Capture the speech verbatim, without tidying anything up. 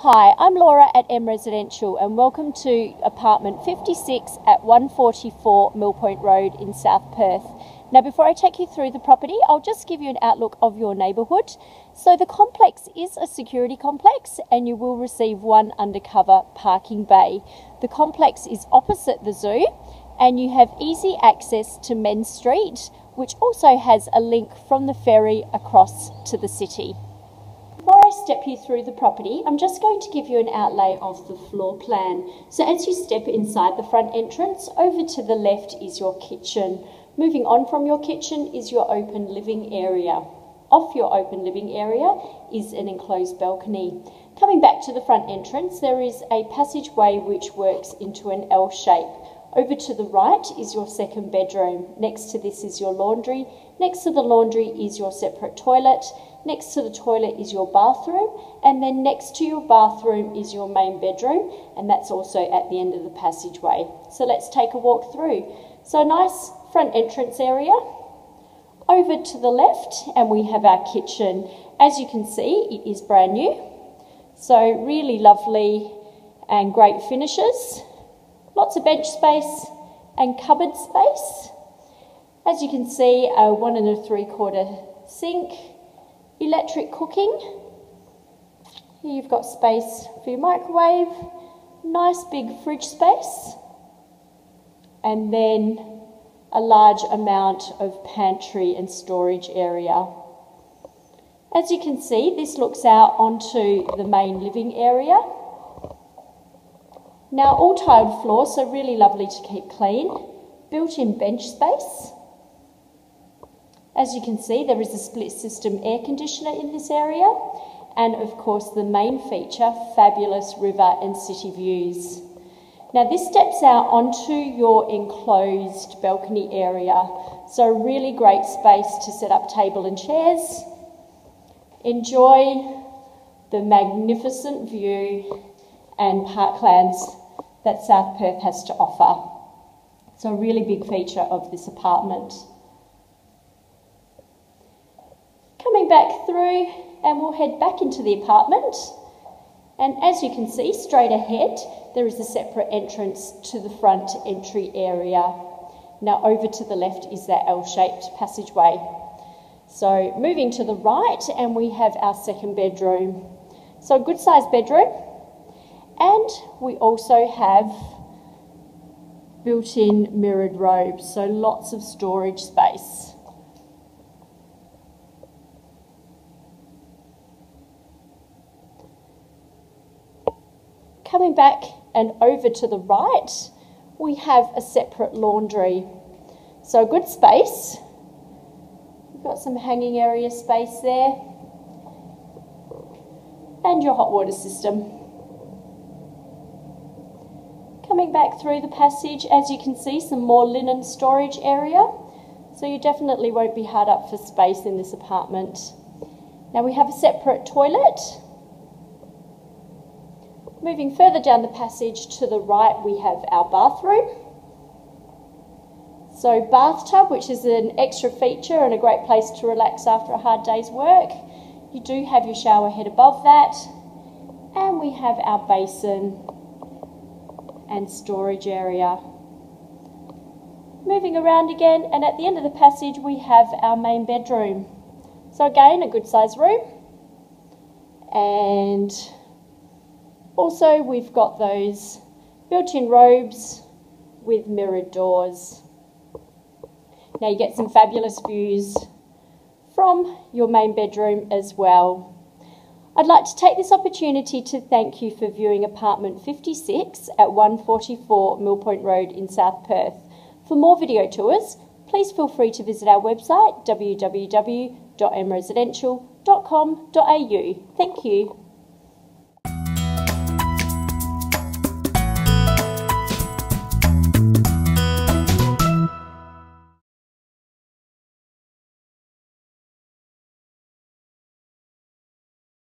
Hi, I'm Laura at M Residential and welcome to apartment fifty-six at one forty-four Mill Point Road in South Perth. Now before I take you through the property, I'll just give you an outlook of your neighbourhood. So the complex is a security complex and you will receive one undercover parking bay. The complex is opposite the zoo and you have easy access to Men Street, which also has a link from the ferry across to the city. Before I step you through the property, I'm just going to give you an outlay of the floor plan. So as you step inside the front entrance, over to the left is your kitchen. Moving on from your kitchen is your open living area. Off your open living area is an enclosed balcony. Coming back to the front entrance, there is a passageway which works into an L shape. Over to the right is your second bedroom. Next to this is your laundry. Next to the laundry is your separate toilet. Next to the toilet is your bathroom, and then next to your bathroom is your main bedroom, and that's also at the end of the passageway. So let's take a walk through. So nice front entrance area. Over to the left and we have our kitchen. As you can see, it is brand new. So really lovely and great finishes. Lots of bench space and cupboard space. As you can see, a one and a three quarter sink. Electric cooking. Here you've got space for your microwave, nice big fridge space, and then a large amount of pantry and storage area. As you can see, this looks out onto the main living area. Now all tiled floor, so really lovely to keep clean. Built-in bench space. As you can see, there is a split system air conditioner in this area, and of course the main feature, fabulous river and city views. Now this steps out onto your enclosed balcony area, so really great space to set up table and chairs. Enjoy the magnificent view and parklands that South Perth has to offer. So a really big feature of this apartment. Coming back through, and we'll head back into the apartment, and as you can see straight ahead there is a separate entrance to the front entry area. Now over to the left is that L-shaped passageway. So moving to the right and we have our second bedroom. So a good sized bedroom, and we also have built-in mirrored robes, so lots of storage space. Coming back and over to the right, we have a separate laundry. So good space. We've got some hanging area space there. And your hot water system. Coming back through the passage, as you can see, some more linen storage area. So you definitely won't be hard up for space in this apartment. Now we have a separate toilet. Moving further down the passage to the right, we have our bathroom. So bathtub, which is an extra feature and a great place to relax after a hard day's work. You do have your shower head above that. And we have our basin and storage area. Moving around again, and at the end of the passage, we have our main bedroom. So again, a good size room. And also, we've got those built-in robes with mirrored doors. Now you get some fabulous views from your main bedroom as well. I'd like to take this opportunity to thank you for viewing apartment fifty-six at one forty-four Mill Point Road in South Perth. For more video tours, please feel free to visit our website w w w dot m residential dot com dot a u. Thank you.